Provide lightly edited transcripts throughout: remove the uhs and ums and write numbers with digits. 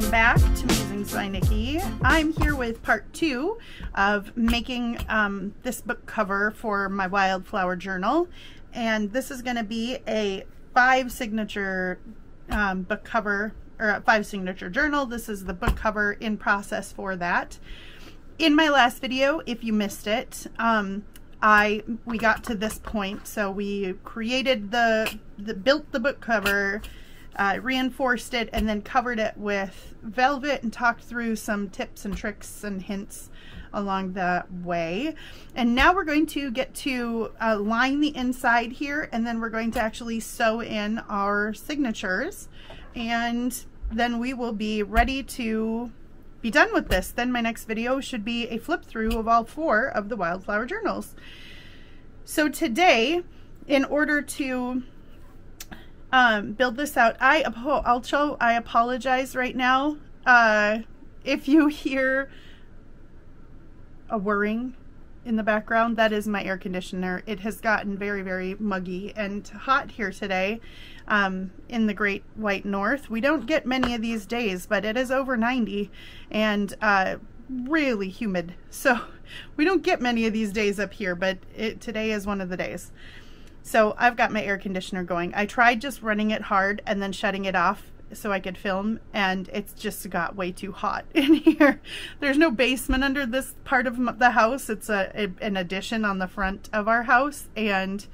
Welcome back to Amazing Lineco. I'm here with part two of making this book cover for my wildflower journal, and this is going to be a 5-signature book cover, or a 5-signature journal. This is the book cover in process for that. In my last video, if you missed it, we got to this point, so we created built the book cover, reinforced it, and then covered it with velvet and talked through some tips and tricks and hints along the way. And now we're going to get to line the inside here, and then we're going to actually sew in our signatures, and then we will be ready to be done with this. Then my next video should be a flip through of all 4 of the wildflower journals. So today, in order to build this out, I apologize right now if you hear a whirring in the background. That is my air conditioner. It has gotten very, very muggy and hot here today in the great white north. We don't get many of these days, but it is over 90 and really humid, so we don't get many of these days up here, but today is one of the days. So I've got my air conditioner going. I tried just running it hard and then shutting it off so I could film, and it's just got way too hot in here. There's no basement under this part of the house. It's an addition on the front of our house, and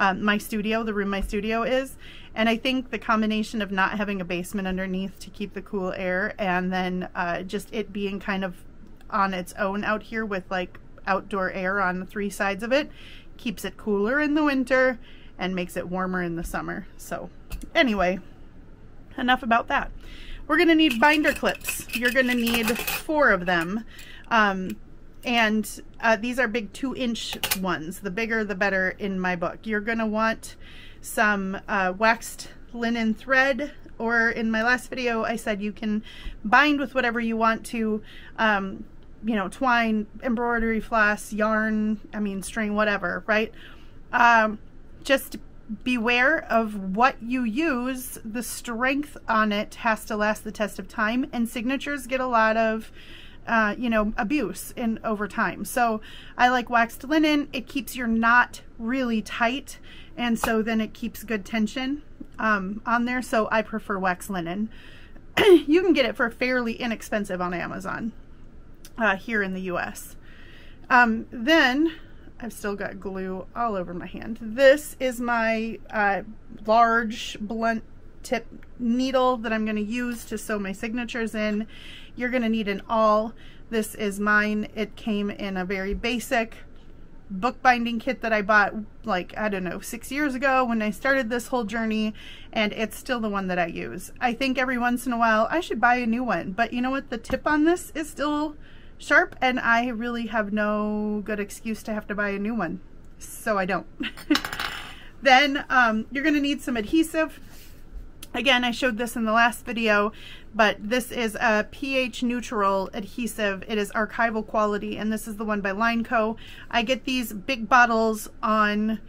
my studio, the room my studio is. And I think the combination of not having a basement underneath to keep the cool air, and then just it being kind of on its own out here with like outdoor air on the 3 sides of it, keeps it cooler in the winter and makes it warmer in the summer. So anyway, enough about that. We're going to need binder clips. You're going to need 4 of them. These are big 2-inch ones. The bigger, the better in my book. You're going to want some waxed linen thread, or in my last video, I said you can bind with whatever you want to, you know, twine, embroidery floss, yarn, string, whatever, right? Just beware of what you use. The strength on it has to last the test of time, and signatures get a lot of you know, abuse over time. So I like waxed linen. It keeps your knot really tight, and so then it keeps good tension on there, so I prefer waxed linen. You can get it for fairly inexpensive on Amazon here in the US. Then I've still got glue all over my hand. This is my large blunt tip needle that I'm going to use to sew my signatures in. You're going to need an awl. This is mine. It came in a very basic bookbinding kit that I bought, like, I don't know, 6 years ago when I started this whole journey, and it's still the one that I use. I think every once in a while I should buy a new one, but you know what? The tip on this is still sharp, and I really have no good excuse to have to buy a new one, so I don't. Then you're going to need some adhesive. Again, I showed this in the last video, but this is a pH neutral adhesive. It is archival quality, and this is the one by Lineco. I get these big bottles on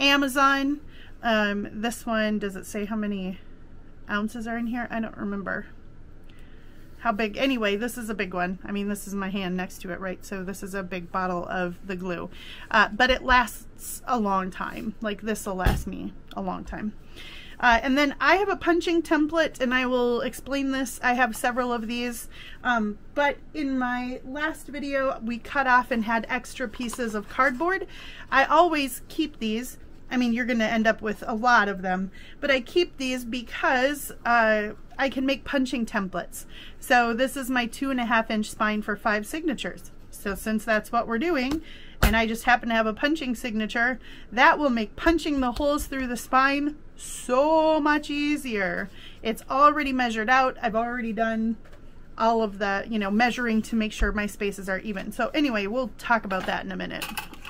Amazon. This one, does it say how many ounces are in here? I don't remember how big. Anyway, this is a big one. I mean, this is my hand next to it, right? So this is a big bottle of the glue, but it lasts a long time. Like, this will last me a long time. And then I have a punching template, and I will explain this. I have several of these, but in my last video, we cut off and had extra pieces of cardboard. I always keep these. I mean, you're going to end up with a lot of them, but I keep these because I can make punching templates. So this is my 2.5-inch spine for 5 signatures. So since that's what we're doing, and I just happen to have a punching signature, that will make punching the holes through the spine so much easier. It's already measured out. I've already done all of the, you know, measuring to make sure my spaces are even. So anyway, we'll talk about that in a minute.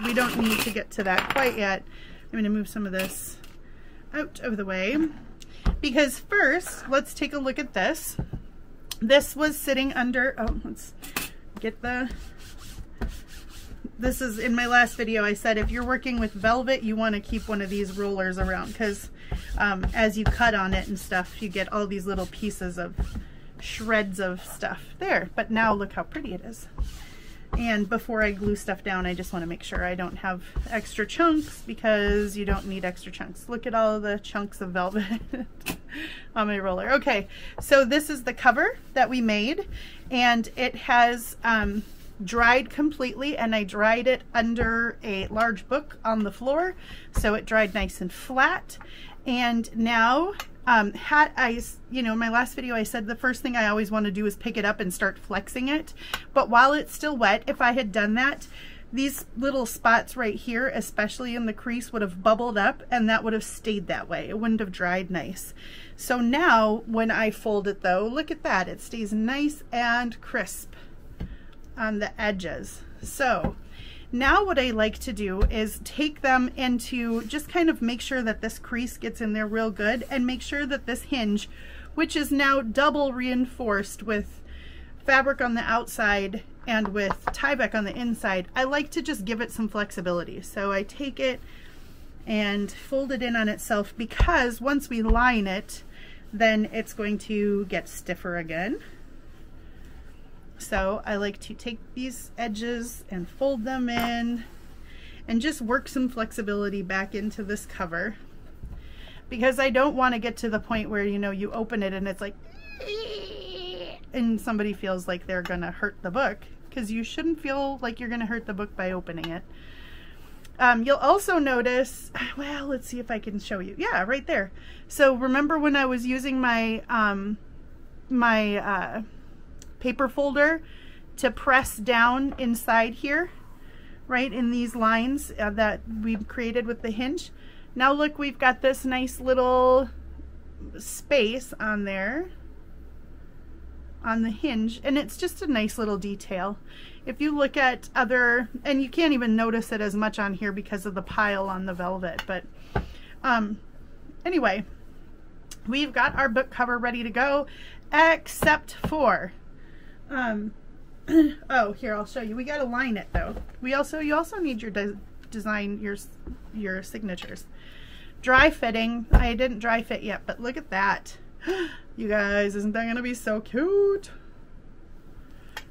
We don't need to get to that quite yet. I'm going to move some of this out of the way, because first let's take a look at this. This was sitting under, let's get this is in my last video. I said if you're working with velvet, you want to keep one of these rollers around, because as you cut on it and stuff, you get all these little pieces of shreds of stuff there, but now look how pretty it is. And before I glue stuff down, I just want to make sure I don't have extra chunks, because you don't need extra chunks. Look at all the chunks of velvet on my roller. Okay, so this is the cover that we made, and it has dried completely, and I dried it under a large book on the floor, so it dried nice and flat. And now had I, you know, in my last video I said the first thing I always want to do is pick it up and start flexing it, but while it's still wet, if I had done that, these little spots right here, especially in the crease, would have bubbled up, and that would have stayed that way. It wouldn't have dried nice. So now when I fold it though, look at that, it stays nice and crisp on the edges. So now what I like to do is take them into, just kind of make sure that this crease gets in there real good, and make sure that this hinge, which is now double reinforced with fabric on the outside and with Tyvek on the inside, I like to just give it some flexibility. So I take it and fold it in on itself, because once we line it, then it's going to get stiffer again. So I like to take these edges and fold them in and just work some flexibility back into this cover, because I don't want to get to the point where, you know, you open it and it's like, and somebody feels like they're gonna hurt the book, because you shouldn't feel like you're gonna hurt the book by opening it. You'll also notice, well, let's see if I can show you. Yeah, right there. So remember when I was using my paper folder to press down inside here, right in these lines that we've created with the hinge? Now look, we've got this nice little space on there on the hinge, and it's just a nice little detail. If you look at other, and you can't even notice it as much on here because of the pile on the velvet, but anyway, we've got our book cover ready to go, except for oh, here, I'll show you. We got to line it though. You also need your design, your signatures. Dry fitting. I didn't dry fit yet, but look at that. You guys, isn't that going to be so cute?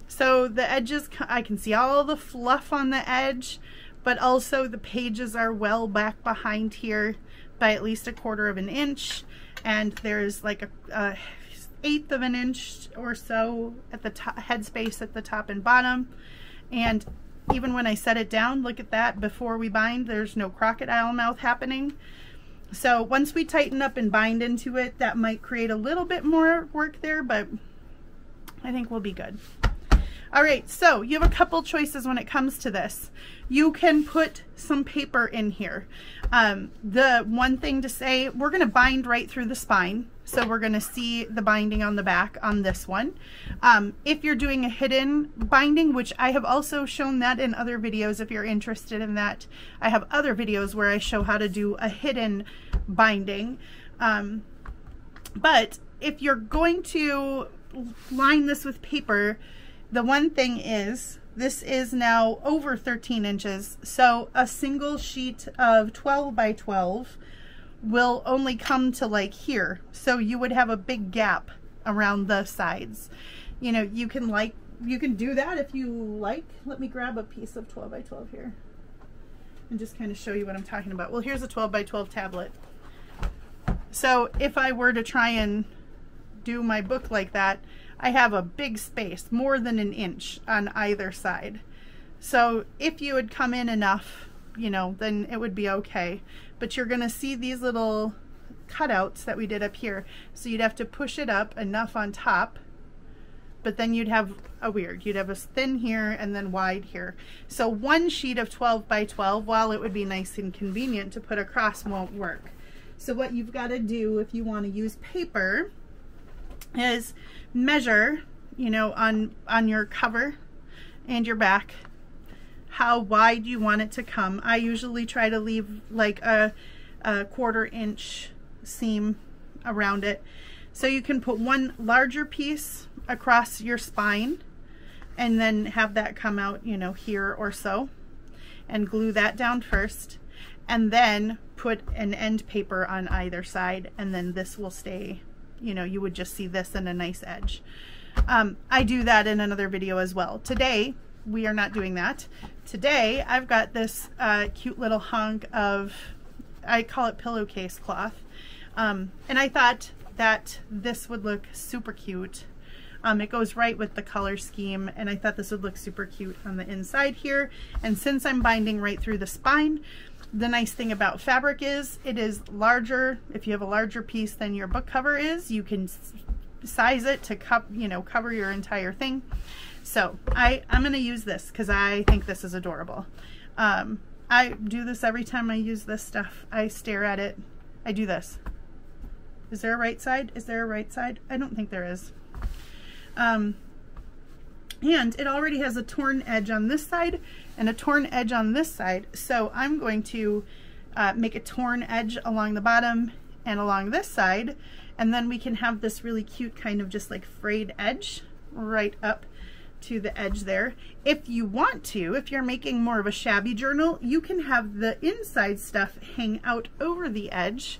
So the edges, I can see all the fluff on the edge, but also the pages are well back behind here by at least 1/4 of an inch. And there's like a 1/8 of an inch or so at the top, headspace at the top and bottom. And even when I set it down, look at that, before we bind, there's no crocodile mouth happening. So once we tighten up and bind into it, that might create a little bit more work there, but I think we'll be good. All right, so you have a couple choices when it comes to this. You can put some paper in here. The one thing to say, we're gonna bind right through the spine, so we're gonna see the binding on the back on this one. If you're doing a hidden binding, which I have also shown that in other videos, if you're interested in that, I have other videos where I show how to do a hidden binding. But if you're going to line this with paper, the one thing is, this is now over 13 inches, so a single sheet of 12x12 will only come to like here. So you would have a big gap around the sides. You know, you can do that if you like. Let me grab a piece of 12x12 here and just kind of show you what I'm talking about. Well, here's a 12x12 tablet. So if I were to try and do my book like that, I have a big space, more than 1 inch on either side. So if you had come in enough, you know, then it would be okay. But you're gonna see these little cutouts that we did up here. So you'd have to push it up enough on top, but then you'd have a thin here and then wide here. So one sheet of 12x12, while it would be nice and convenient to put across, won't work. So what you've gotta do if you wanna use paper is measure, you know, on your cover and your back, how wide you want it to come. I usually try to leave like a 1/4 inch seam around it. So you can put one larger piece across your spine and then have that come out, you know, here or so, and glue that down first, and then put an end paper on either side, and then this will stay you know, you would just see this and a nice edge. I do that in another video as well. Today, we are not doing that. Today, I've got this cute little hunk of, I call it pillowcase cloth. And I thought that this would look super cute. It goes right with the color scheme, and I thought this would look super cute on the inside here. And since I'm binding right through the spine, the nice thing about fabric is it is larger. If you have a larger piece than your book cover is, you can size it to cover your entire thing. So I'm going to use this because I think this is adorable. I do this every time I use this stuff. I stare at it. I do this. Is there a right side? Is there a right side? I don't think there is. And it already has a torn edge on this side and a torn edge on this side. So I'm going to make a torn edge along the bottom and along this side. And then we can have this really cute kind of just like frayed edge right up to the edge there. If you want to, if you're making more of a shabby journal, you can have the inside stuff hang out over the edge.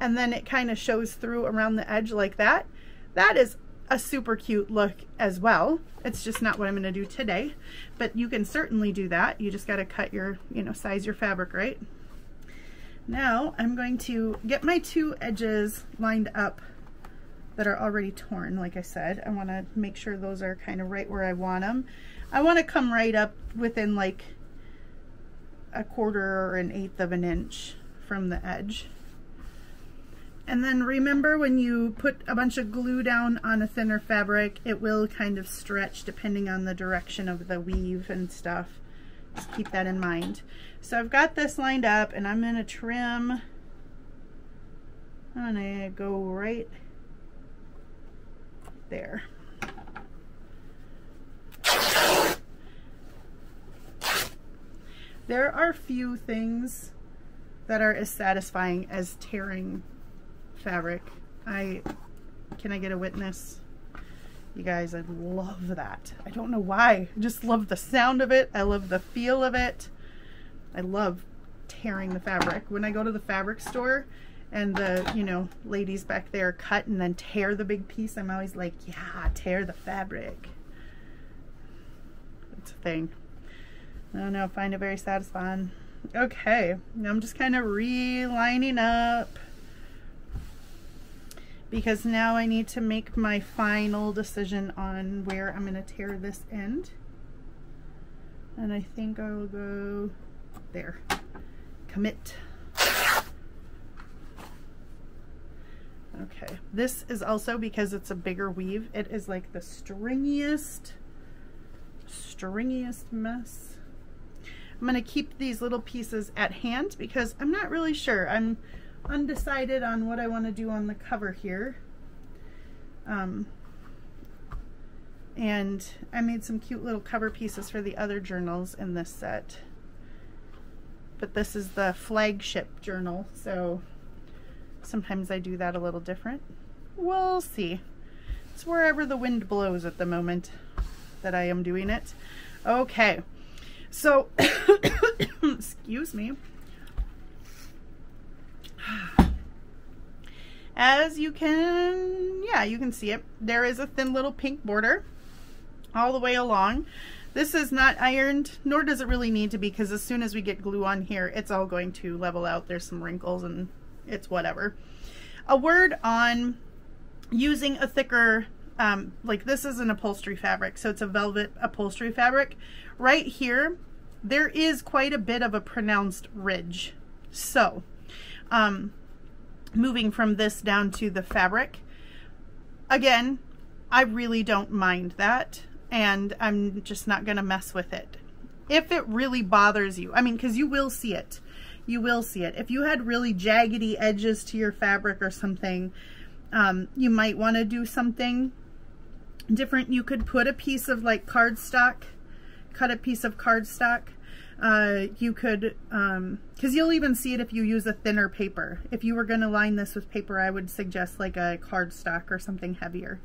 And then it kind of shows through around the edge like that. That is a super cute look as well. It's just not what I'm going to do today, but you can certainly do that. You just got to cut your, you know, size your fabric right. Now I'm going to get my two edges lined up that are already torn. Like I said, I want to make sure those are kind of right where I want them. I want to come right up within like a quarter or an eighth of an inch from the edge. And then remember, when you put a bunch of glue down on a thinner fabric, it will kind of stretch depending on the direction of the weave and stuff. Just keep that in mind. So I've got this lined up, and I'm going to trim. I'm going to go right there. There are few things that are as satisfying as tearing fabric. Can I get a witness? You guys, I love that. I don't know why. I just love the sound of it. I love the feel of it. I love tearing the fabric. When I go to the fabric store and the, you know, ladies back there cut and then tear the big piece, I'm always like, yeah, tear the fabric. It's a thing. I don't know, I find it very satisfying. Okay, now I'm just kind of relining up, because now I need to make my final decision on where I'm going to tear this end. And I think I will go there. Commit. Okay, this is also, because it's a bigger weave, it is like the stringiest mess. I'm going to keep these little pieces at hand because I'm not really sure. I'm undecided on what I want to do on the cover here. And I made some cute little cover pieces for the other journals in this set, but this is the flagship journal, so sometimes I do that a little different. We'll see. It's wherever the wind blows at the moment that I am doing it. Okay, so excuse me. As you can, yeah, you can see it. There is a thin little pink border all the way along. This is not ironed, nor does it really need to be, because as soon as we get glue on here, it's all going to level out. There's some wrinkles and it's whatever. A word on using a thicker, like this is an upholstery fabric, so it's a velvet upholstery fabric. Right here, there is quite a bit of a pronounced ridge. So, moving from this down to the fabric, again, I really don't mind that, and I'm just not going to mess with it. If it really bothers you, I mean, because you will see it. You will see it. If you had really jaggedy edges to your fabric or something, you might want to do something different. You could put a piece of like cardstock, cut a piece of cardstock. You could, because you'll even see it if you use a thinner paper. If you were going to line this with paper, I would suggest like a cardstock or something heavier.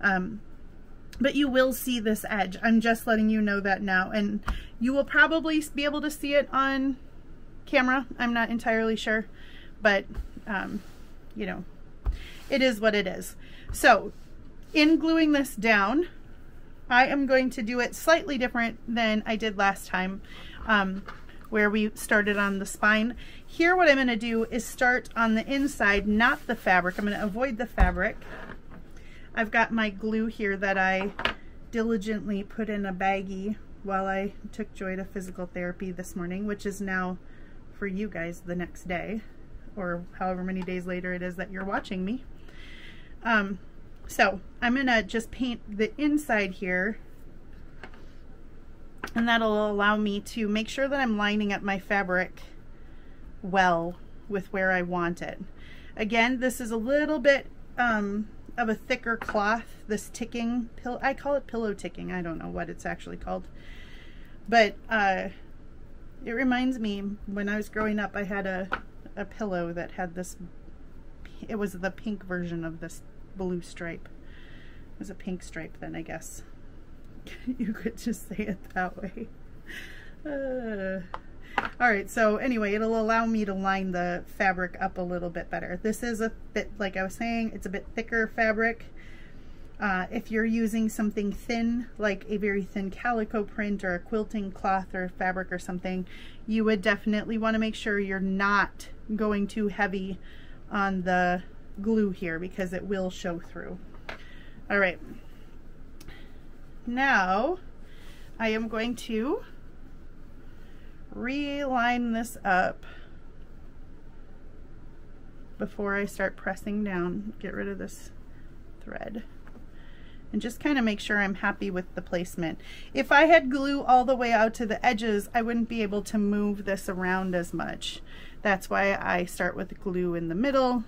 But you will see this edge. I'm just letting you know that now, and you will probably be able to see it on camera. I'm not entirely sure, but you know, it is what it is. So in gluing this down, I am going to do it slightly different than I did last time, where we started on the spine. Here what I'm going to do is start on the inside, not the fabric. I'm going to avoid the fabric. I've got my glue here that I diligently put in a baggie while I took Joy to physical therapy this morning, which is now for you guys the next day, or however many days later it is that you're watching me. So I'm gonna just paint the inside here, and that'll allow me to make sure that I'm lining up my fabric well with where I want it. Again, this is a little bit of a thicker cloth, this ticking pillow. I call it pillow ticking. I don't know what it's actually called, but it reminds me when I was growing up, I had a pillow that had this, it was the pink version of this blue stripe. It was a pink stripe then, I guess. You could just say it that way. Alright, so anyway, it'll allow me to line the fabric up a little bit better. This is a bit, like I was saying, it's a bit thicker fabric. If you're using something thin, like a very thin calico print or a quilting cloth or fabric or something, you would definitely want to make sure you're not going too heavy on the glue here, because it will show through. All right, now I am going to reline this up before I start pressing down. Get rid of this thread and just kind of make sure I'm happy with the placement. If I had glue all the way out to the edges, I wouldn't be able to move this around as much. That's why I start with glue in the middle,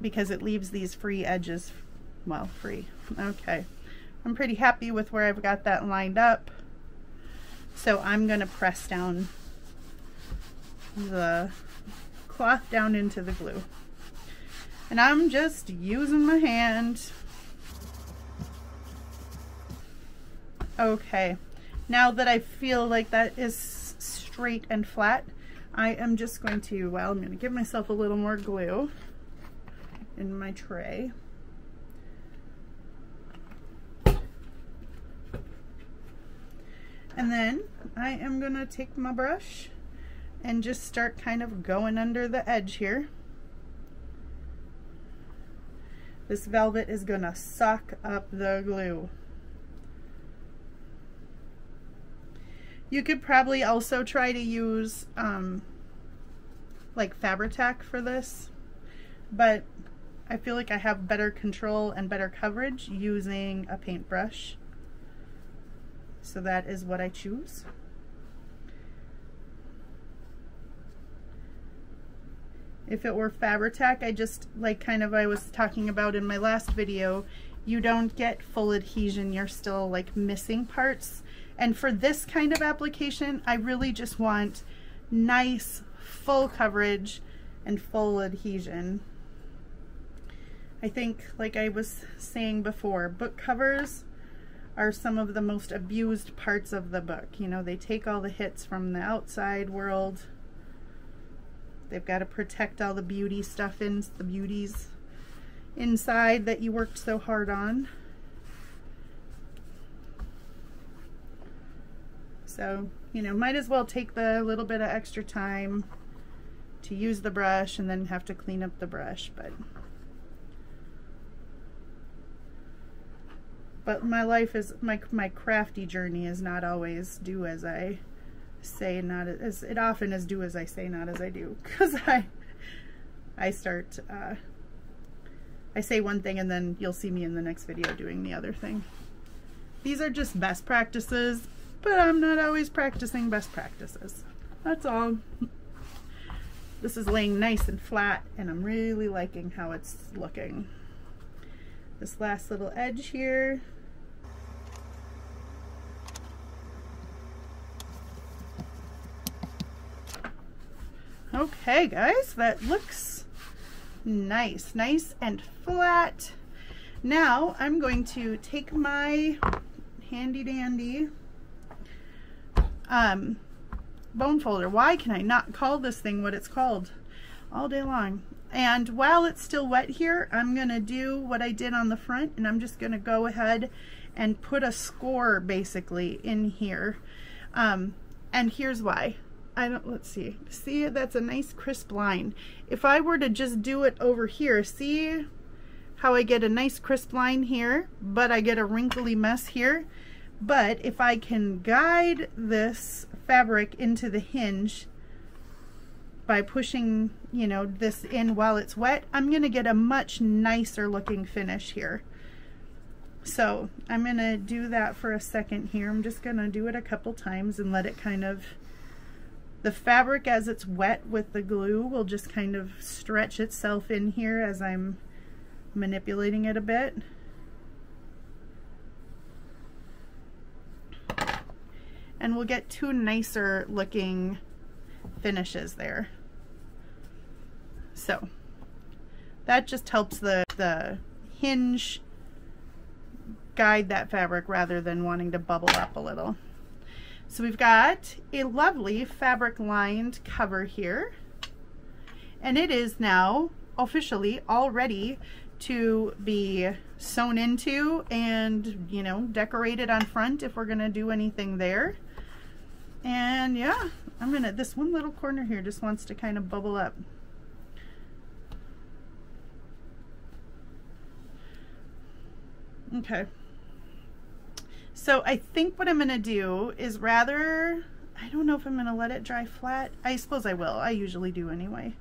because it leaves these free edges, well, free. Okay, I'm pretty happy with where I've got that lined up, so I'm gonna press down the cloth down into the glue, and I'm just using my hand. Okay, now that I feel like that is straight and flat, I am just going to, well, I'm gonna give myself a little more glue in my tray. And then I am gonna take my brush and just start kind of going under the edge here. This velvet is gonna sock up the glue. You could probably also try to use like Fabri-Tac for this, but I feel like I have better control and better coverage using a paintbrush. So that is what I choose. If it were Fabri-Tac, I just, like kind of I was talking about in my last video, you don't get full adhesion. You're still like missing parts. And for this kind of application, I really just want nice full coverage and full adhesion. I think, like I was saying before, book covers are some of the most abused parts of the book. You know, they take all the hits from the outside world. They've got to protect all the beauty stuff in the beauties inside that you worked so hard on. So, you know, might as well take the little bit of extra time to use the brush and then have to clean up the brush, but my life is, my crafty journey is not always do as I say, not as, it often is do as I say, not as I do. Cause I start, I say one thing and then you'll see me in the next video doing the other thing. These are just best practices, but I'm not always practicing best practices. That's all. This is laying nice and flat, and I'm really liking how it's looking. This last little edge here. Okay guys, that looks nice, nice and flat. Now I'm going to take my handy dandy bone folder. Why can I not call this thing what it's called all day long? And while it's still wet here, I'm going to do what I did on the front, and I'm just going to go ahead and put a score basically in here. And here's why. Let's see. See, that's a nice crisp line. If I were to just do it over here, see how I get a nice crisp line here, but I get a wrinkly mess here. But if I can guide this fabric into the hinge by pushing, you know, this in while it's wet, I'm going to get a much nicer looking finish here. So I'm going to do that for a second here. I'm just going to do it a couple times and let it kind of, the fabric as it's wet with the glue will just kind of stretch itself in here as I'm manipulating it a bit. And we'll get two nicer looking finishes there. So that just helps the hinge guide that fabric rather than wanting to bubble up a little. So we've got a lovely fabric lined cover here, and it is now officially all ready to be sewn into and, you know, decorated on front if we're gonna do anything there. And yeah, I'm gonna, this one little corner here just wants to kind of bubble up. Okay, so I think what I'm gonna do is, rather, I don't know if I'm gonna let it dry flat. I suppose I will. I usually do anyway.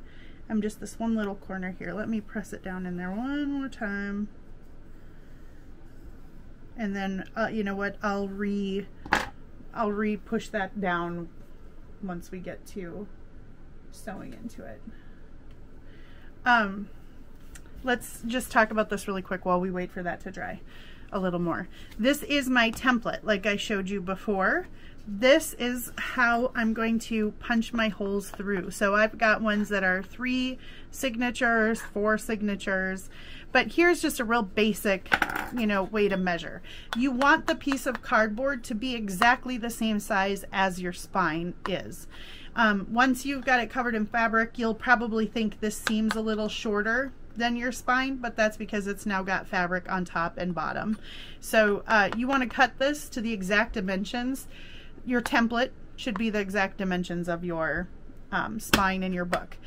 I'm just this one little corner here. Let me press it down in there one more time. And then, you know what, I'll re-push that down once we get to sewing into it. Let's just talk about this really quick while we wait for that to dry a little more. This is my template, like I showed you before. This is how I'm going to punch my holes through. So I've got ones that are 3 signatures, 4 signatures, but here's just a real basic, you know, way to measure. You want the piece of cardboard to be exactly the same size as your spine is. Once you've got it covered in fabric, you'll probably think this seems a little shorter than your spine, but that's because it's now got fabric on top and bottom. So you want to cut this to the exact dimensions. Your template should be the exact dimensions of your spine in your book.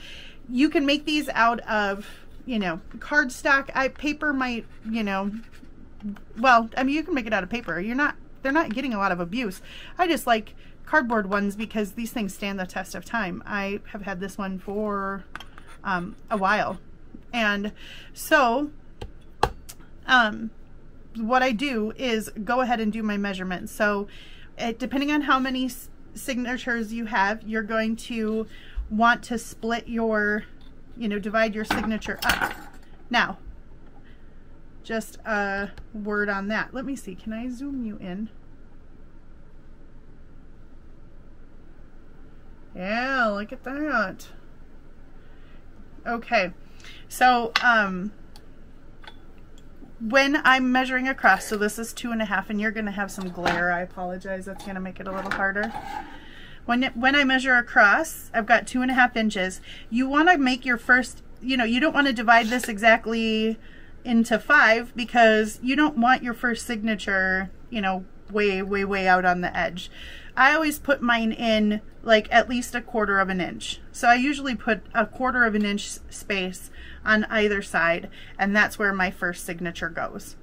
You can make these out of, you know, cardstock. Paper might, you know, well, I mean, you can make it out of paper. They're not getting a lot of abuse. I just like cardboard ones because these things stand the test of time. I have had this one for a while. And so what I do is go ahead and do my measurements. So depending on how many signatures you have, you're going to want to split your, you know, divide your signature up. Now, just a word on that. Let me see, can I zoom you in? Yeah, look at that. Okay. So when I'm measuring across, so this is 2.5, and you're going to have some glare. I apologize. That's going to make it a little harder. When I measure across, I've got 2.5 inches. You want to make your first, you know, you don't want to divide this exactly into 5 because you don't want your first signature, you know, way, way, way out on the edge. I always put mine in like at least 1/4 of an inch. So I usually put 1/4 of an inch space on either side, and that's where my first signature goes.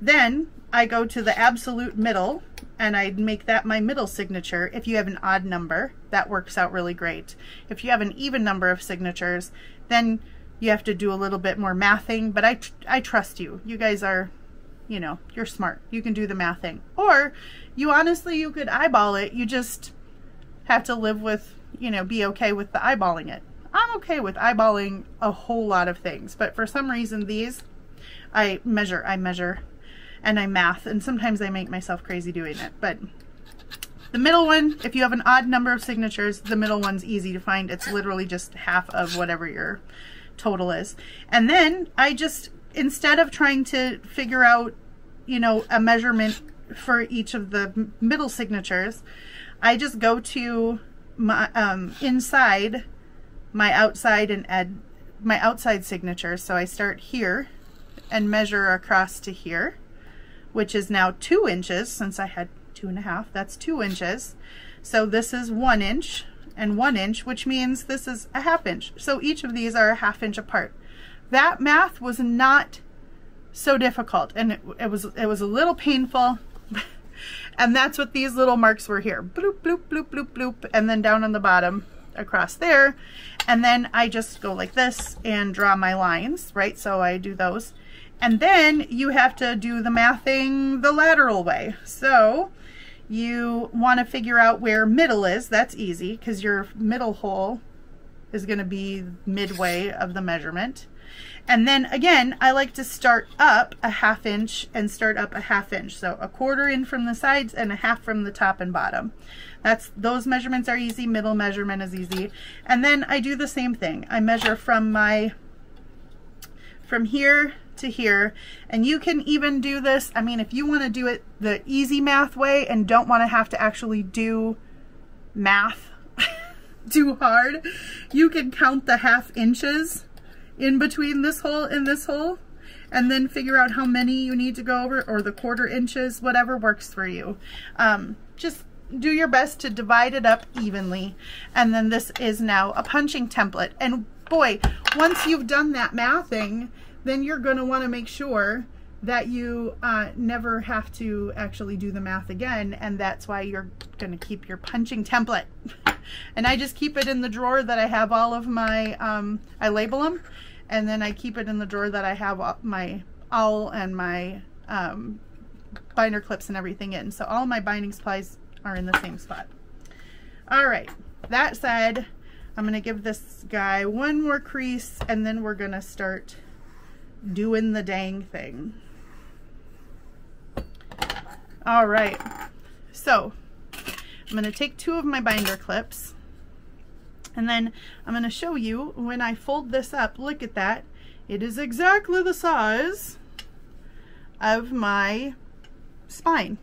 Then I go to the absolute middle and I make that my middle signature. If you have an odd number, that works out really great. If you have an even number of signatures, then you have to do a little bit more mathing, but I trust you. You guys are, you know, you're smart. You can do the math thing. Or you honestly, you could eyeball it. You just have to live with, you know, be okay with the eyeballing it. I'm okay with eyeballing a whole lot of things, but for some reason these, I measure, and I math, and sometimes I make myself crazy doing it. But the middle one, if you have an odd number of signatures, the middle one's easy to find. It's literally just half of whatever your total is. And then I just, instead of trying to figure out, you know, a measurement for each of the middle signatures, I just go to my inside my outside and my outside signature. So I start here and measure across to here, which is now 2 inches, since I had 2.5, that's 2 inches. So this is 1 inch and 1 inch, which means this is a 1/2 inch. So each of these are a 1/2 inch apart. That math was not so difficult, and it was a little painful. And that's what these little marks were here. Bloop, bloop, bloop, bloop, bloop, and then down on the bottom across there. And then I just go like this and draw my lines, right? So I do those. And then you have to do the mathing the lateral way. So you want to figure out where middle is. That's easy, because your middle hole is going to be midway of the measurement. And then again, I like to start up a 1/2 inch and start up a 1/2 inch. So a 1/4 in from the sides and a 1/2 from the top and bottom. Those measurements are easy. Middle measurement is easy. And then I do the same thing. I measure from here to here. And you can even do this. I mean, if you want to do it the easy math way and don't want to have to actually do math too hard, you can count the 1/2 inches in between this hole and this hole, and then figure out how many you need to go over, or the 1/4 inches, whatever works for you. Just do your best to divide it up evenly. And then this is now a punching template. And boy, once you've done that mathing, then you're going to want to make sure that you never have to actually do the math again, and that's why you're going to keep your punching template. And I just keep it in the drawer that I have all of my, I label them, and then I keep it in the drawer that I have all, my awl and my binder clips and everything in. So all my binding supplies are in the same spot. All right, that said, I'm going to give this guy one more crease, and then we're going to start doing the dang thing. All right, so I'm going to take 2 of my binder clips, and then I'm going to show you when I fold this up. Look at that. It is exactly the size of my spine.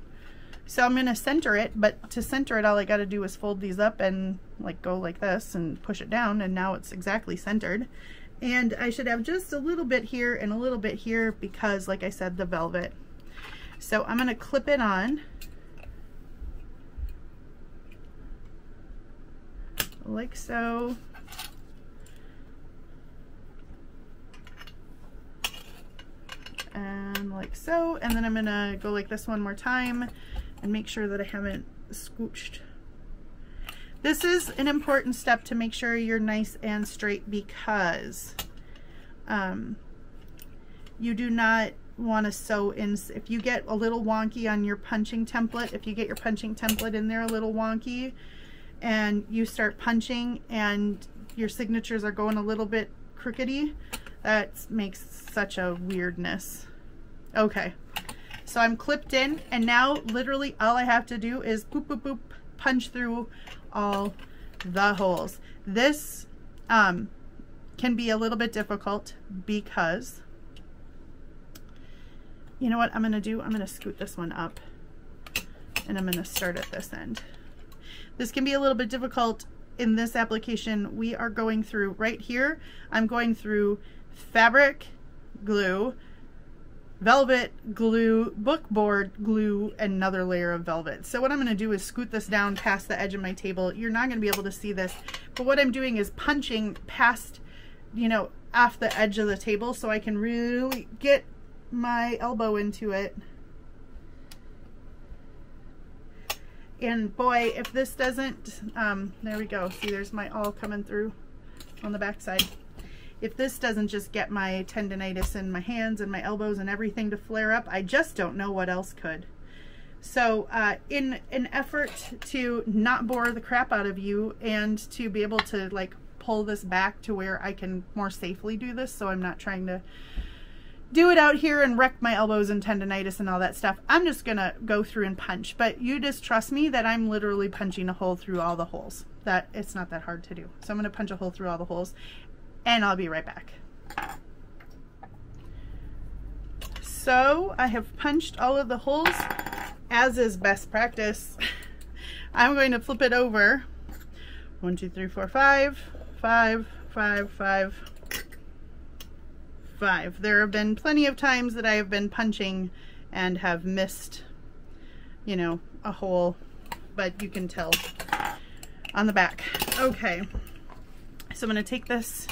So I'm going to center it, but to center it, all I got to do is fold these up and like go like this and push it down, and now it's exactly centered. And I should have just a little bit here and a little bit here because, like I said, the velvet. So I'm going to clip it on like so. And like so. And then I'm going to go like this one more time and make sure that I haven't scooched. This is an important step to make sure you're nice and straight, because you do not want to sew in. If you get a little wonky on your punching template, if you get your punching template in there a little wonky and you start punching and your signatures are going a little bit crookedy, that makes such a weirdness. Okay, so I'm clipped in, and now literally all I have to do is boop, boop, boop, punch through all the holes. This can be a little bit difficult because, you know what I'm going to do? I'm going to scoot this one up, and I'm going to start at this end. This can be a little bit difficult in this application. We are going through right here. I'm going through fabric glue, velvet glue, bookboard glue, another layer of velvet. So what I'm going to do is scoot this down past the edge of my table. You're not going to be able to see this, but what I'm doing is punching past, you know, off the edge of the table, so I can really get my elbow into it. And boy, if this doesn't, there we go. See, there's my awl coming through on the backside. If this doesn't just get my tendinitis in my hands and my elbows and everything to flare up, I just don't know what else could. So in an effort to not bore the crap out of you and to be able to like pull this back to where I can more safely do this, so I'm not trying to do it out here and wreck my elbows and tendinitis and all that stuff, I'm just gonna go through and punch. But you just trust me that I'm literally punching a hole through all the holes. That it's not that hard to do. So I'm gonna punch a hole through all the holes, and I'll be right back. So I have punched all of the holes, as is best practice. I'm going to flip it over. 1, 2, 3, 4, 5, 5, 5, 5, 5. There have been plenty of times that I have been punching and have missed, you know, a hole, but you can tell on the back. Okay, so I'm going to take this.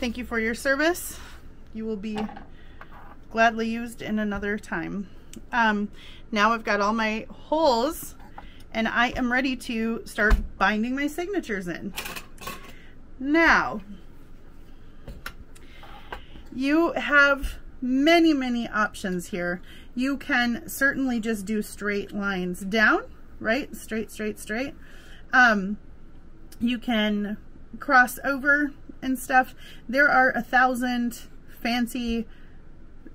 Thank you for your service. You will be gladly used in another time. Now I've got all my holes and I am ready to start binding my signatures in. Now, you have many, many options here. You can certainly just do straight lines down, right? Straight, straight, straight. You can cross over and stuff. There are 1,000 fancy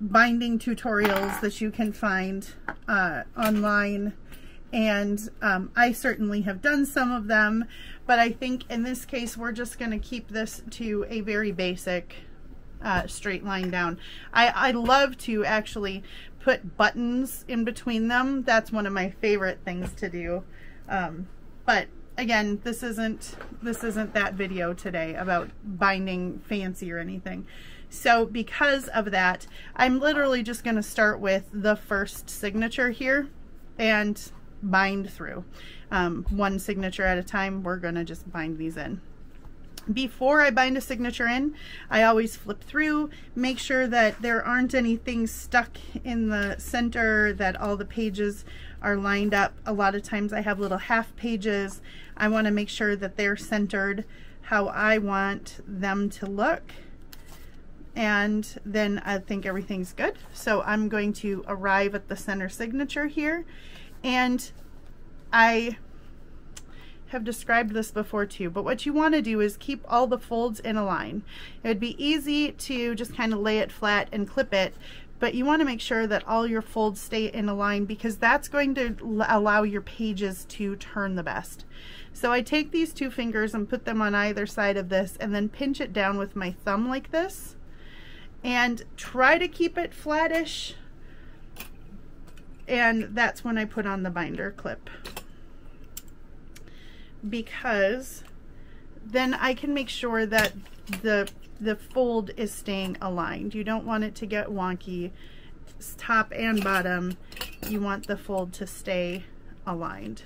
binding tutorials that you can find online, and I certainly have done some of them, but I think in this case we're just going to keep this to a very basic straight line down. I love to actually put buttons in between them. That's one of my favorite things to do, but again, this isn't that video today about binding fancy or anything. So because of that, I'm literally just going to start with the first signature here and bind through. One signature at a time, we're going to just bind these in. Before I bind a signature in, I always flip through, make sure that there aren't any things stuck in the center, that all the pages are lined up. A lot of times I have little half pages. I want to make sure that they're centered how I want them to look. And then I think everything's good. So I'm going to arrive at the center signature here. And I have described this before too, but what you want to do is keep all the folds in a line. It would be easy to just kind of lay it flat and clip it, but you want to make sure that all your folds stay in a line, because that's going to allow your pages to turn the best. So I take these two fingers and put them on either side of this and then pinch it down with my thumb like this and try to keep it flattish, and that's when I put on the binder clip, because then I can make sure that the fold is staying aligned. You don't want it to get wonky, top and bottom. You want the fold to stay aligned.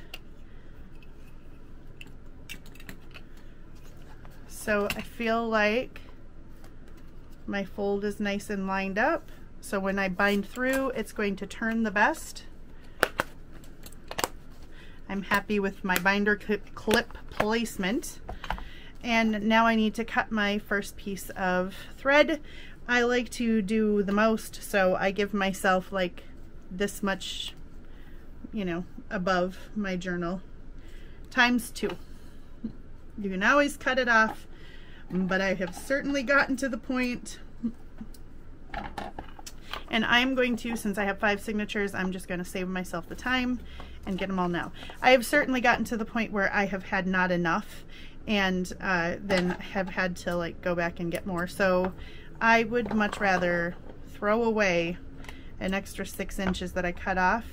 So I feel like my fold is nice and lined up. So when I bind through, it's going to turn the best. I'm happy with my binder clip placement. And now I need to cut my first piece of thread. I like to do the most, so I give myself like this much, you know, above my journal, ×2. You can always cut it off, but I have certainly gotten to the point. And I'm going to, since I have 5 signatures, I'm just going to save myself the time and get them all now. I have certainly gotten to the point where I have had not enough, and then have had to like go back and get more. So I would much rather throw away an extra 6 inches that I cut off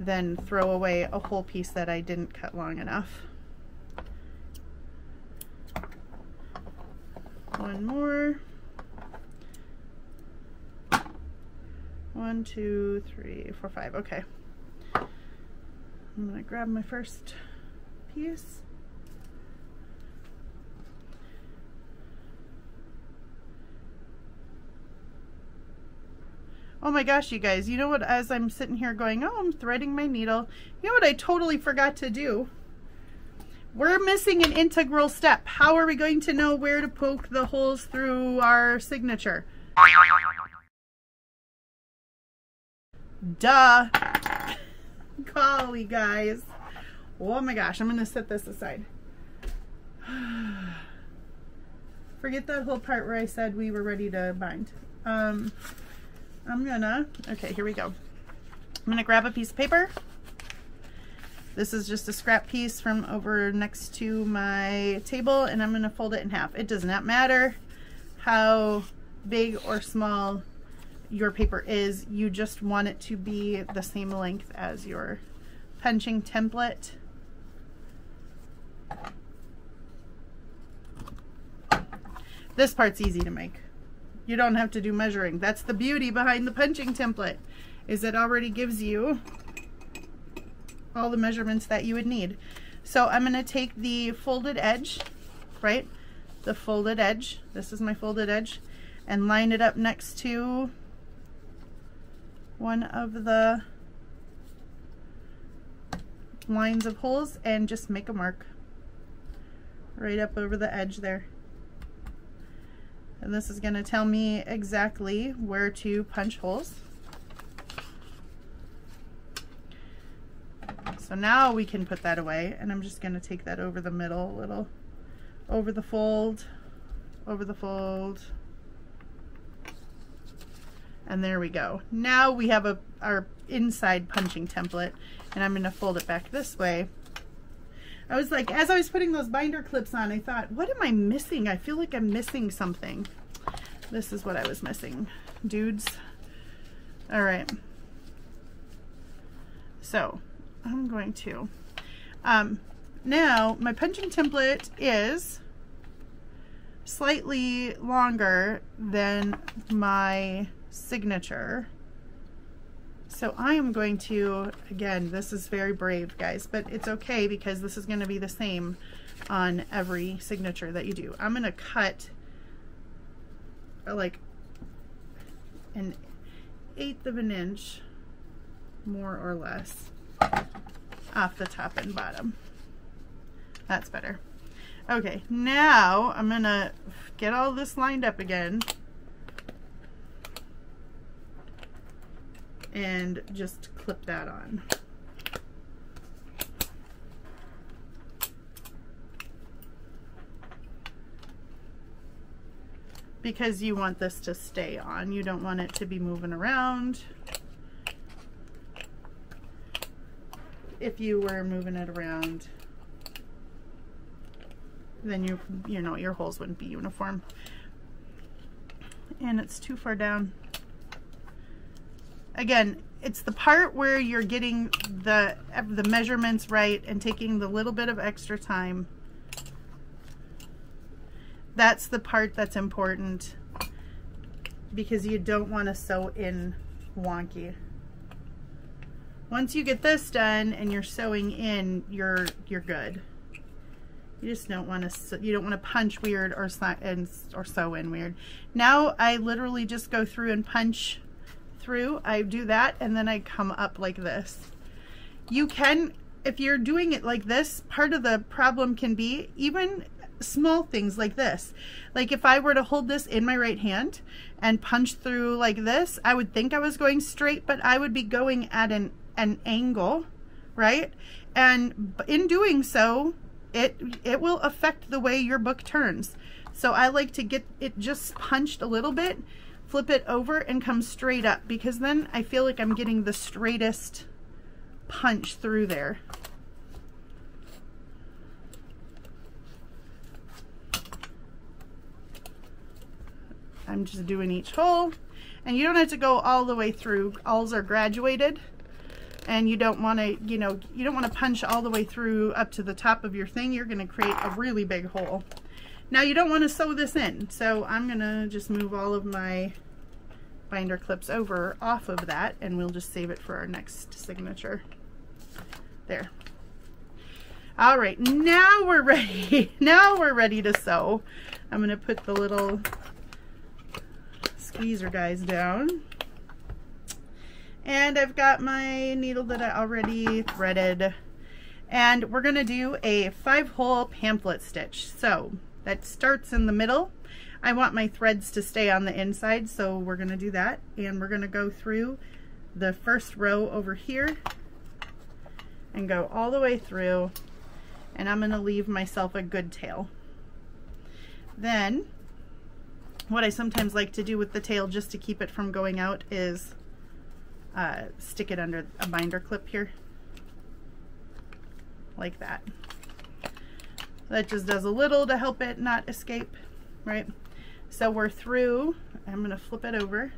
than throw away a whole piece that I didn't cut long enough. One more. 1, 2, 3, 4, 5. Okay. I'm going to grab my first piece. Oh my gosh, you guys, you know what, as I'm sitting here going, oh, I'm threading my needle, you know what I totally forgot to do? We're missing an integral step. How are we going to know where to poke the holes through our signature? Duh. Golly, guys. Oh my gosh, I'm going to set this aside. Forget that whole part where I said we were ready to bind. Okay, here we go. I'm going to grab a piece of paper. This is just a scrap piece from over next to my table, and I'm going to fold it in half. It does not matter how big or small your paper is. You just want it to be the same length as your punching template. This part's easy to make. You don't have to do measuring. That's the beauty behind the punching template, is it already gives you all the measurements that you would need. So I'm going to take the folded edge, right? The folded edge, this is my folded edge, and line it up next to one of the lines of holes and just make a mark right up over the edge there. And this is going to tell me exactly where to punch holes. So now we can put that away, and I'm just going to take that over the middle a little, over the fold, over the fold, and there we go. Now we have our inside punching template, and I'm going to fold it back this way. I was like, as I was putting those binder clips on, I thought, what am I missing? I feel like I'm missing something. This is what I was missing, dudes. All right. So I'm going to, now my punching template is slightly longer than my signature. So I am going to, again, this is very brave, guys, but it's okay because this is going to be the same on every signature that you do. I'm going to cut like 1/8 of an inch, more or less, off the top and bottom. That's better. Okay, now I'm going to get all this lined up again and just clip that on. Because you want this to stay on. You don't want it to be moving around. If you were moving it around, then you know, your holes wouldn't be uniform. And it's too far down. Again, it's the part where you're getting the measurements right and taking the little bit of extra time. That's the part that's important, because you don't want to sew in wonky. Once you get this done and you're sewing in, you're good. You just don't want to, you don't want to punch weird or sew in weird. Now I literally just go through and punch through. I do that and then I come up like this. You can, if you're doing it like this, part of the problem can be even small things like this. Like if I were to hold this in my right hand and punch through like this, I would think I was going straight, but I would be going at an angle, right? And in doing so, it will affect the way your book turns. So I like to get it just punched a little bit, flip it over and come straight up, because then I feel like I'm getting the straightest punch through there. I'm just doing each hole, and you don't have to go all the way through. Alls are graduated, and you don't want to, you know, you don't want to punch all the way through up to the top of your thing. You're going to create a really big hole. Now you don't want to sew this in, so I'm going to just move all of my binder clips over off of that, and we'll just save it for our next signature. There. All right, now we're ready. Now we're ready to sew. I'm going to put the little squeezer guys down. And I've got my needle that I already threaded. And we're going to do a 5-hole pamphlet stitch. So that starts in the middle. I want my threads to stay on the inside, so we're going to do that. And we're going to go through the first row over here and go all the way through. And I'm going to leave myself a good tail. Then, what I sometimes like to do with the tail just to keep it from going out is stick it under a binder clip here, like that. That just does a little to help it not escape, right? So we're through. I'm gonna flip it over.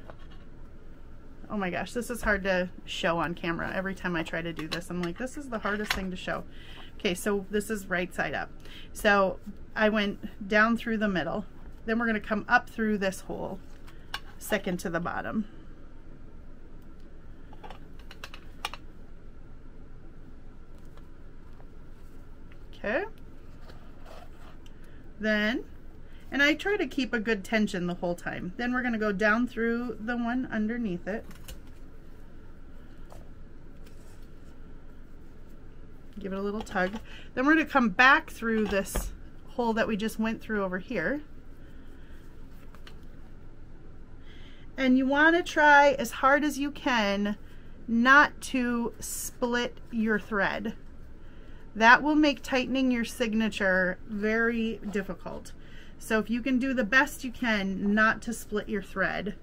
Oh my gosh, this is hard to show on camera. Every time I try to do this, I'm like, this is the hardest thing to show. Okay, so this is right side up. So I went down through the middle. Then we're gonna come up through this hole second to the bottom. Okay. Then, and I try to keep a good tension the whole time. Then we're gonna go down through the one underneath it. Give it a little tug. Then we're gonna come back through this hole that we just went through over here. And you wanna try as hard as you can not to split your thread. That will make tightening your signature very difficult. So if you can do the best you can not to split your thread,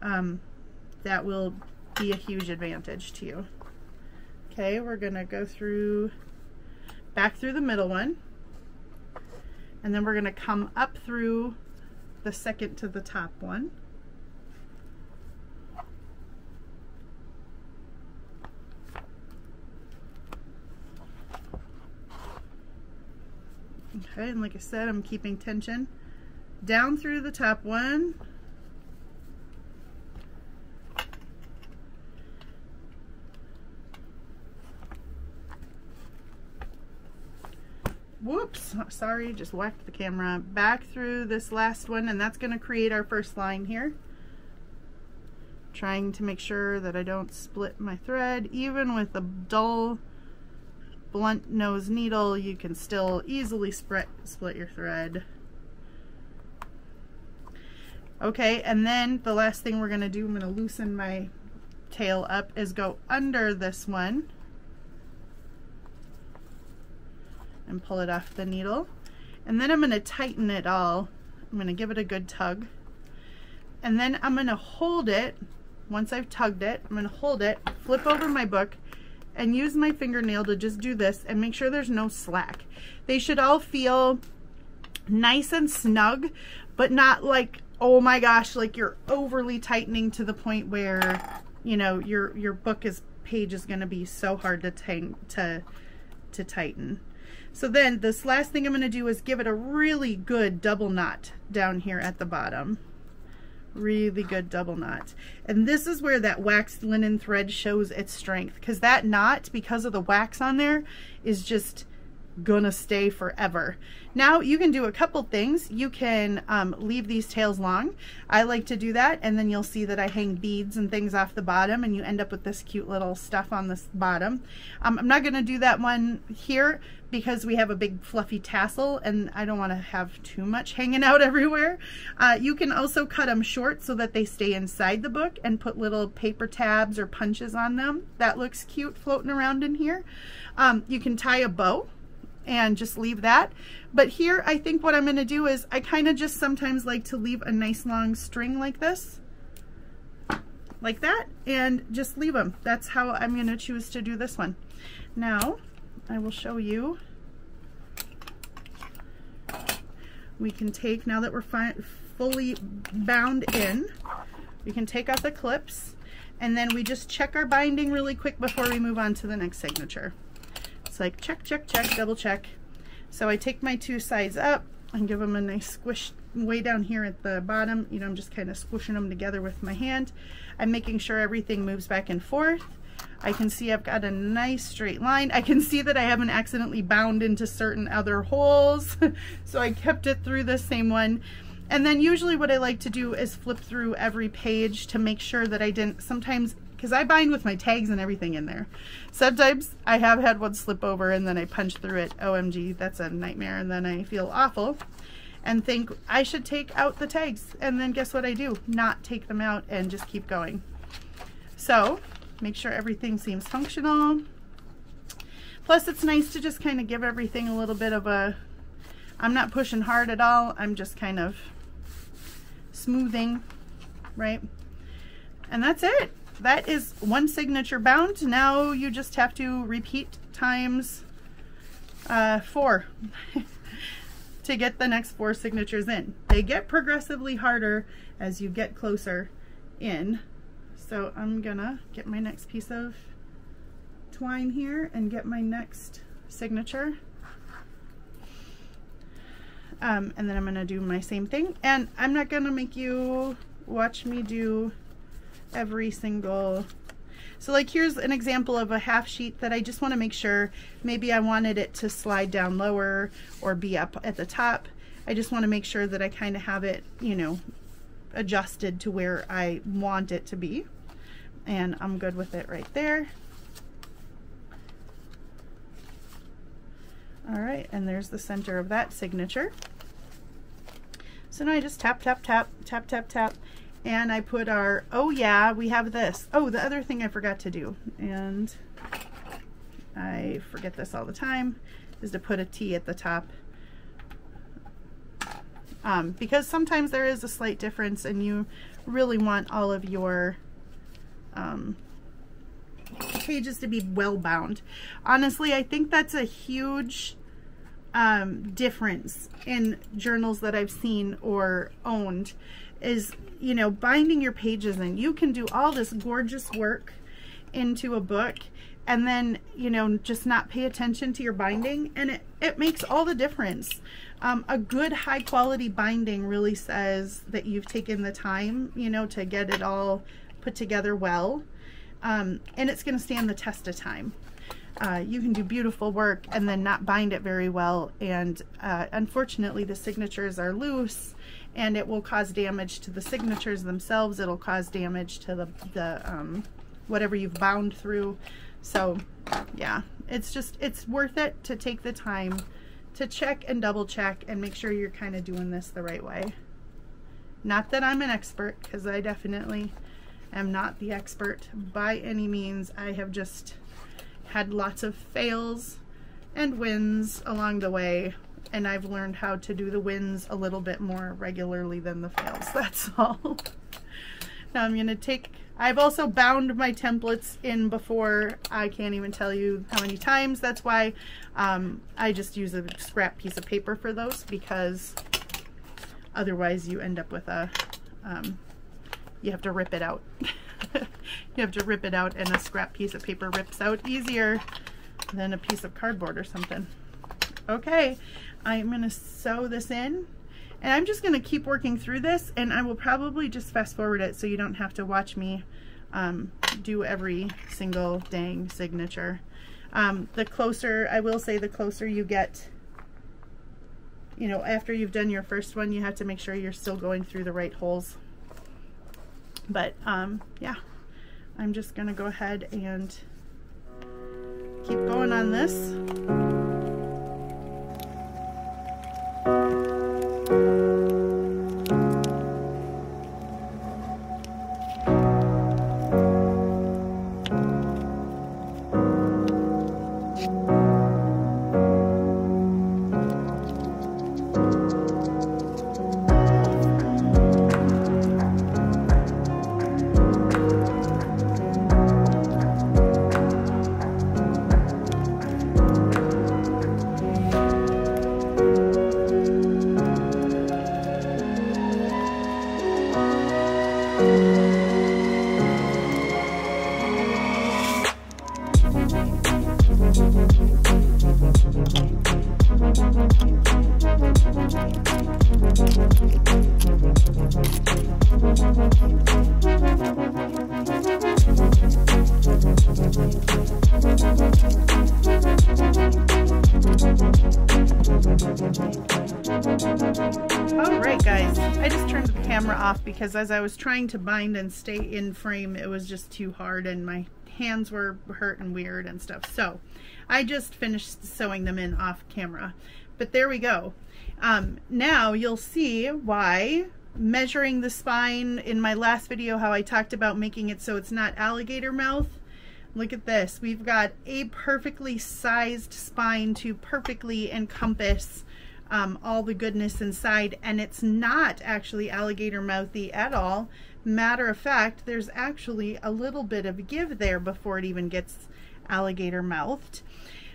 that will be a huge advantage to you. Okay, we're gonna go through, back through the middle one, and then we're gonna come up through the second to the top one. Okay, and like I said, I'm keeping tension. Down through the top one. Whoops, sorry, just whacked the camera. Back through this last one, and that's going to create our first line here. Trying to make sure that I don't split my thread, even with the dull blunt nose needle, you can still easily split your thread. Okay, and then the last thing we're going to do, I'm going to loosen my tail up, is go under this one and pull it off the needle. And then I'm going to tighten it all. I'm going to give it a good tug. And then I'm going to hold it. Once I've tugged it, I'm going to hold it, flip over my book, and use my fingernail to just do this and make sure there's no slack. They should all feel nice and snug, but not like, oh my gosh, like you're overly tightening to the point where, you know, your page is gonna be so hard to tighten. So then this last thing I'm gonna do is give it a really good double knot down here at the bottom. Really good double knot. And this is where that waxed linen thread shows its strength, because that knot, because of the wax on there, is just gonna stay forever. Now you can do a couple things. You can leave these tails long. I like to do that, and then you'll see that I hang beads and things off the bottom, and you end up with this cute little stuff on this bottom. I'm not gonna do that one here because we have a big fluffy tassel and I don't wanna have too much hanging out everywhere. You can also cut them short so that they stay inside the book and put little paper tabs or punches on them. That looks cute floating around in here. You can tie a bow and just leave that. But here, I think what I'm gonna do is I kind of just sometimes like to leave a nice long string like this, like that, and just leave them. That's how I'm gonna choose to do this one. Now, I will show you. We can take, now that we're fully bound in, we can take off the clips, and then we just check our binding really quick before we move on to the next signature. It's like check, check, check, double check. So I take my two sides up and give them a nice squish way down here at the bottom. You know, I'm just kind of squishing them together with my hand. I'm making sure everything moves back and forth. I can see I've got a nice straight line. I can see that I haven't accidentally bound into certain other holes. So I kept it through the same one. And then usually what I like to do is flip through every page to make sure that I didn't sometimes, because I bind with my tags and everything in there. Sometimes I have had one slip over and then I punch through it. OMG, that's a nightmare. And then I feel awful and think I should take out the tags. And then guess what I do? Not take them out and just keep going. So make sure everything seems functional. Plus it's nice to just kind of give everything a little bit of a, I'm not pushing hard at all. I'm just kind of smoothing, right? And that's it. That is one signature bound. Now you just have to repeat times 4 to get the next 4 signatures in. They get progressively harder as you get closer in. So I'm gonna get my next piece of twine here and get my next signature. And then I'm gonna do my same thing. And I'm not gonna make you watch me do every single. So like here's an example of a half sheet that I just want to make sure, maybe I wanted it to slide down lower or be up at the top. I just want to make sure that I kind of have it, you know, adjusted to where I want it to be. And I'm good with it right there. All right, and there's the center of that signature. So now I just tap, tap, tap, tap, tap, tap, and I put our, oh yeah, we have this. Oh, the other thing I forgot to do, and I forget this all the time, is to put a T at the top. Because sometimes there is a slight difference and you really want all of your pages to be well bound. Honestly, I think that's a huge difference in journals that I've seen or owned, is, you know, binding your pages, and you can do all this gorgeous work into a book and then, you know, just not pay attention to your binding, and it makes all the difference. A good high quality binding really says that you've taken the time, you know, to get it all put together well, and it's going to stand the test of time. You can do beautiful work and then not bind it very well, and unfortunately the signatures are loose, and it will cause damage to the signatures themselves. It'll cause damage to the whatever you've bound through. So yeah, it's just, it's worth it to take the time to check and double check and make sure you're kind of doing this the right way. Not that I'm an expert, because I definitely am not the expert by any means. I have just had lots of fails and wins along the way, and I've learned how to do the wins a little bit more regularly than the fails, that's all. Now I'm gonna take, I've also bound my templates in before, I can't even tell you how many times. That's why I just use a scrap piece of paper for those, because otherwise you end up with a, you have to rip it out. You have to rip it out, and a scrap piece of paper rips out easier than a piece of cardboard or something. Okay, I'm gonna sew this in, and I'm just gonna keep working through this, and I will probably just fast forward it so you don't have to watch me do every single dang signature. The closer, I will say, the closer you get, you know, after you've done your first one, you have to make sure you're still going through the right holes. But yeah, I'm just gonna go ahead and keep going on this. Because as I was trying to bind and stay in frame, it was just too hard and my hands were hurt and weird and stuff. So I just finished sewing them in off camera. But there we go. Now you'll see why measuring the spine in my last video, how I talked about making it so it's not alligator mouth. Look at this. We've got a perfectly sized spine to perfectly encompass all the goodness inside, and it's not actually alligator mouthy at all. Matter of fact, there's actually a little bit of give there before it even gets alligator mouthed.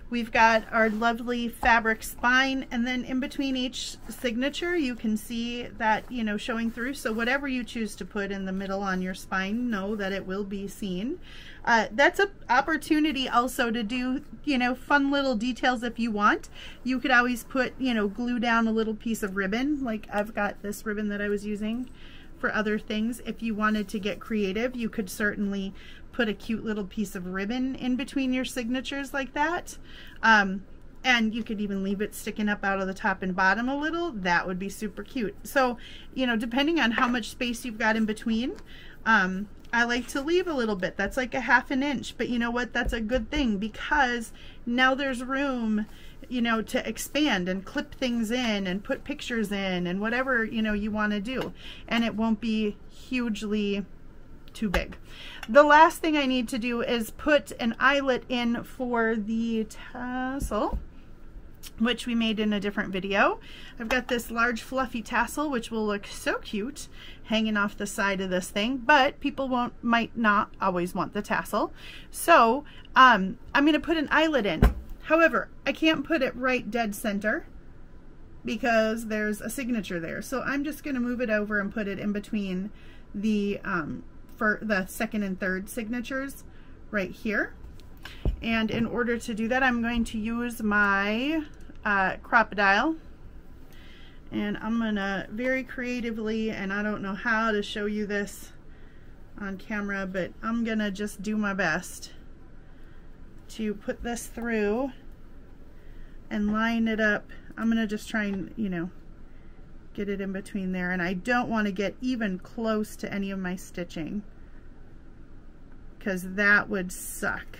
We've got our lovely fabric spine, and then in between each signature you can see that, you know, showing through. So whatever you choose to put in the middle on your spine, know that it will be seen. That's an opportunity also to do, you know, fun little details if you want. You could always put, you know, glue down a little piece of ribbon, like I've got this ribbon that I was using for other things. If you wanted to get creative, you could certainly put a cute little piece of ribbon in between your signatures like that. And you could even leave it sticking up out of the top and bottom a little. That would be super cute. So, you know, depending on how much space you've got in between, I like to leave a little bit. That's like a half an inch, but you know what? That's a good thing, because now there's room, you know, to expand and clip things in and put pictures in and whatever, you know, you want to do. And it won't be hugely too big. The last thing I need to do is put an eyelet in for the tassel, which we made in a different video. I've got this large fluffy tassel, which will look so cute hanging off the side of this thing, but people might not always want the tassel. So I'm going to put an eyelet in. However, I can't put it right dead center because there's a signature there. So I'm just going to move it over and put it in between the, for the second and third signatures right here. And in order to do that, I'm going to use my Crop-A-Dile, and I'm gonna very creatively, and I don't know how to show you this on camera, but I'm gonna just do my best to put this through and line it up. I'm gonna just try and, you know, get it in between there, and I don't want to get even close to any of my stitching, because that would suck.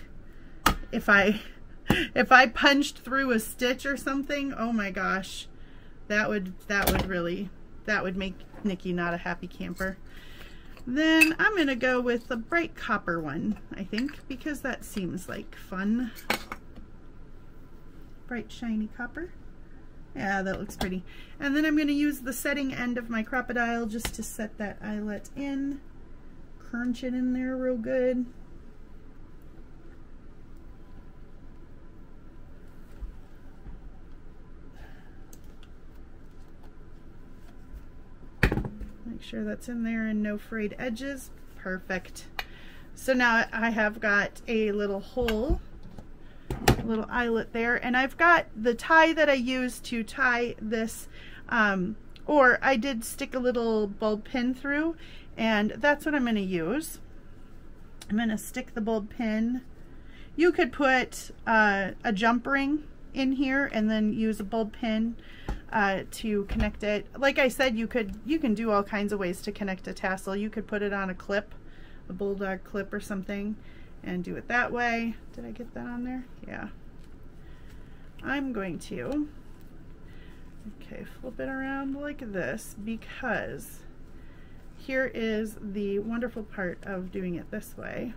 If I punched through a stitch or something, oh my gosh, that would make Nikki not a happy camper. Then I'm going to go with the bright copper one, I think, because that seems like fun. Bright shiny copper. Yeah, that looks pretty. And then I'm going to use the setting end of my Crop-A-Dile just to set that eyelet in. Crunch it in there real good. Make sure that's in there and no frayed edges. Perfect. So now I have got a little hole, a little eyelet there, and I've got the tie that I used to tie this, or I did stick a little bulb pin through, and that's what I'm going to use. I'm going to stick the bulb pin. You could put a jump ring in here and then use a bulb pin to connect it. Like I said, you can do all kinds of ways to connect a tassel. You could put it on a clip, a bulldog clip or something, and do it that way. Did I get that on there? Yeah. I'm going to, okay, flip it around like this, because here is the wonderful part of doing it this way,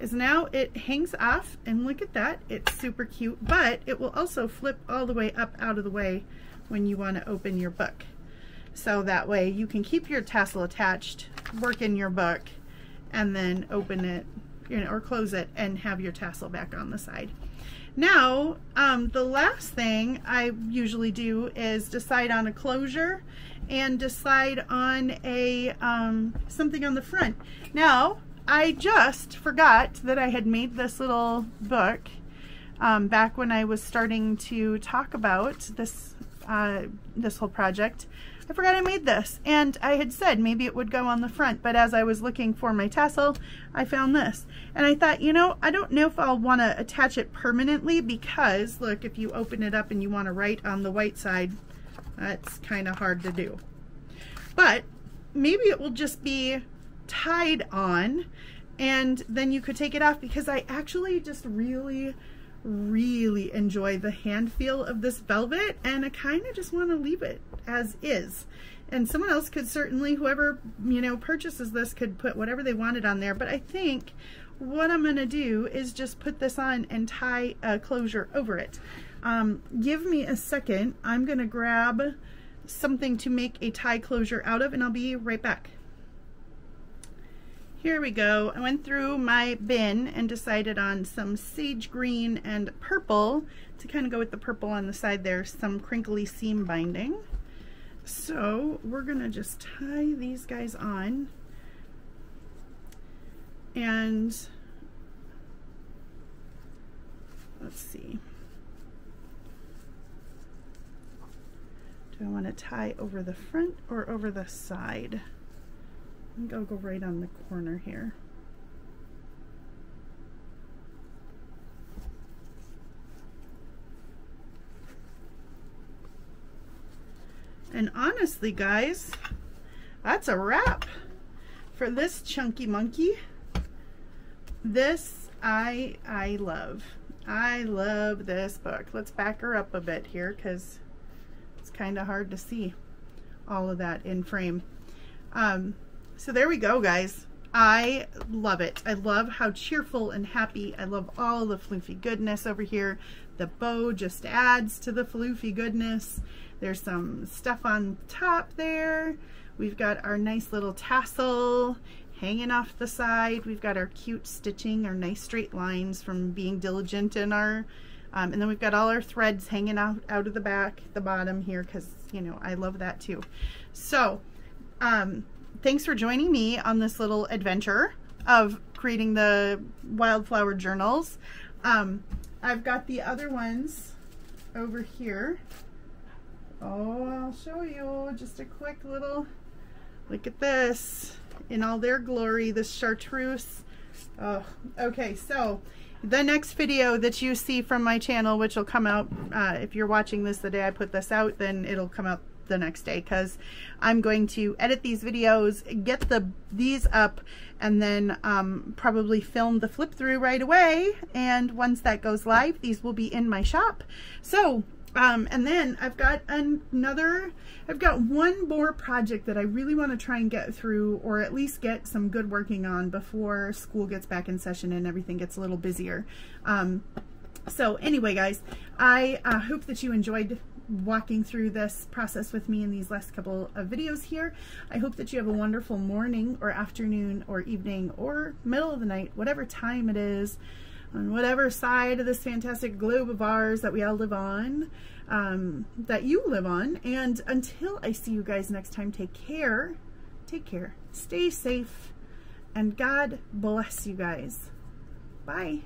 is now it hangs off, and look at that, it's super cute, but it will also flip all the way up out of the way when you want to open your book. So that way you can keep your tassel attached, work in your book, and then open it, you know, or close it and have your tassel back on the side. Now, the last thing I usually do is decide on a closure and decide on a something on the front. Now, I just forgot that I had made this little book back when I was starting to talk about this this whole project. I forgot I made this, and I had said maybe it would go on the front, but as I was looking for my tassel, I found this. And I thought, you know, I don't know if I'll want to attach it permanently, because look, if you open it up and you want to write on the white side, that's kind of hard to do. But maybe it will just be tied on, and then you could take it off, because I actually just really enjoy the hand feel of this velvet, and I kind of just want to leave it as is. And someone else could certainly, whoever, you know, purchases this, could put whatever they wanted on there, but I think what I'm going to do is just put this on and tie a closure over it. Give me a second. I'm going to grab something to make a tie closure out of, and I'll be right back. Here we go. I went through my bin and decided on some sage green and purple to kind of go with the purple on the side there, some crinkly seam binding. So we're going to just tie these guys on. And let's see. Do I want to tie over the front or over the side? I think I'll go right on the corner here. And honestly, guys, that's a wrap for this chunky monkey. This I love. I love this book. Let's back her up a bit here because it's kind of hard to see all of that in frame. So there we go, guys. I love it. I love how cheerful and happy. I love all the floofy goodness over here. The bow just adds to the floofy goodness. There's some stuff on top there. We've got our nice little tassel hanging off the side. We've got our cute stitching, our nice straight lines from being diligent in our, and then we've got all our threads hanging out of the back, the bottom here, because, you know, I love that too. So thanks for joining me on this little adventure of creating the wildflower journals. I've got the other ones over here. Oh, I'll show you just a quick little look at this in all their glory, this chartreuse. Oh, okay, so the next video that you see from my channel, which will come out, if you're watching this the day I put this out, then it'll come out the next day, because I'm going to edit these videos, get these up, and then probably film the flip through right away. And once that goes live, these will be in my shop. So and then I've got one more project that I really want to try and get through, or at least get some good working on before school gets back in session and everything gets a little busier. So anyway, guys, I hope that you enjoyed walking through this process with me in these last couple of videos here. I hope that you have a wonderful morning or afternoon or evening or middle of the night, whatever time it is, on whatever side of this fantastic globe of ours that we all live on, that you live on. And until I see you guys next time, take care, stay safe, and God bless you guys. Bye.